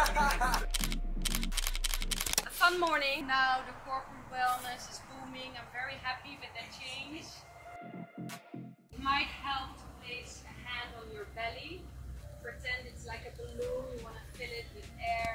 A fun morning. Now the corporate wellness is booming. I'm very happy with that change. It might help to place a hand on your belly. Pretend it's like a balloon. You want to fill it with air.